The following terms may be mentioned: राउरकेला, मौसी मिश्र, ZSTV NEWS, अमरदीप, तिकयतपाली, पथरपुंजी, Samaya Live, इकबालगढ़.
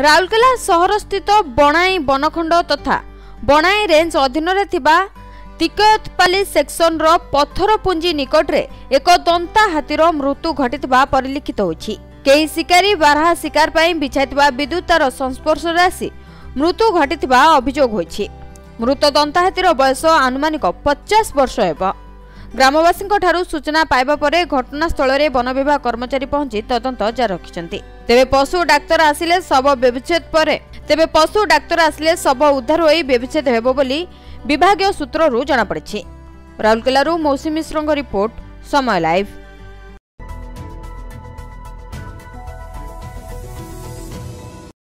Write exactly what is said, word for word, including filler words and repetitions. राउरकेला सहर स्थित बणाई वनखंड तथा बणाई रेंज अधीन तिकयतपाली सेक्शन रो पथरपुंजी निकट रे एक दंता हाथीर मृत्यु घटितबा परिलक्षित होछि। केही शिकारी बारहा शिकार पाई बिछाइतबा विद्युत तार संस्पर्श राशि मृत्यु घटितबा अभियोग होछि। मृत दंता हाथीर बयस आनुमानिक पचास वर्ष हेबो। ग्रामवासींक ठारु सूचना पाइबा परे घटनास्थल रे वन विभाग कर्मचारी पहुंची तदंत जारी रखिसंती। तेबे पशु डाक्टर आसिले सब व्यवच्छेद परे तेबे पशु डाक्टर आसिले सब उद्धार होई व्यवच्छेद हेबो बोली विभागीय सूत्ररू जणापड़िछि। राउरकेलारू मौसी मिश्रंक रिपोर्ट, समय लाइव।